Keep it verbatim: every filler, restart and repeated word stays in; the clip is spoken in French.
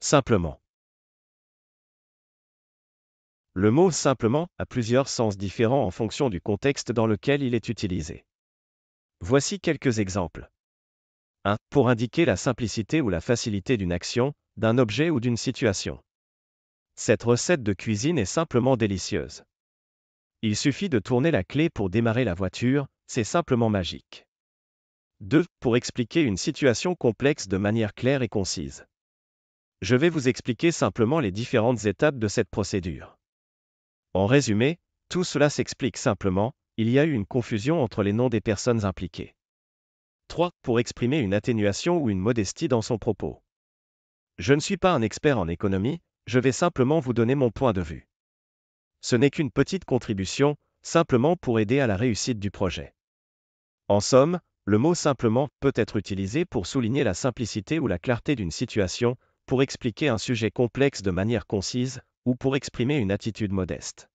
Simplement. Le mot « simplement » a plusieurs sens différents en fonction du contexte dans lequel il est utilisé. Voici quelques exemples. un. Pour indiquer la simplicité ou la facilité d'une action, d'un objet ou d'une situation. Cette recette de cuisine est simplement délicieuse. Il suffit de tourner la clé pour démarrer la voiture, c'est simplement magique. deux. Pour expliquer une situation complexe de manière claire et concise. Je vais vous expliquer simplement les différentes étapes de cette procédure. En résumé, tout cela s'explique simplement, il y a eu une confusion entre les noms des personnes impliquées. trois. Pour exprimer une atténuation ou une modestie dans son propos. Je ne suis pas un expert en économie, je vais simplement vous donner mon point de vue. Ce n'est qu'une petite contribution, simplement pour aider à la réussite du projet. En somme, le mot « simplement » peut être utilisé pour souligner la simplicité ou la clarté d'une situation, pour expliquer un sujet complexe de manière concise, ou pour exprimer une attitude modeste.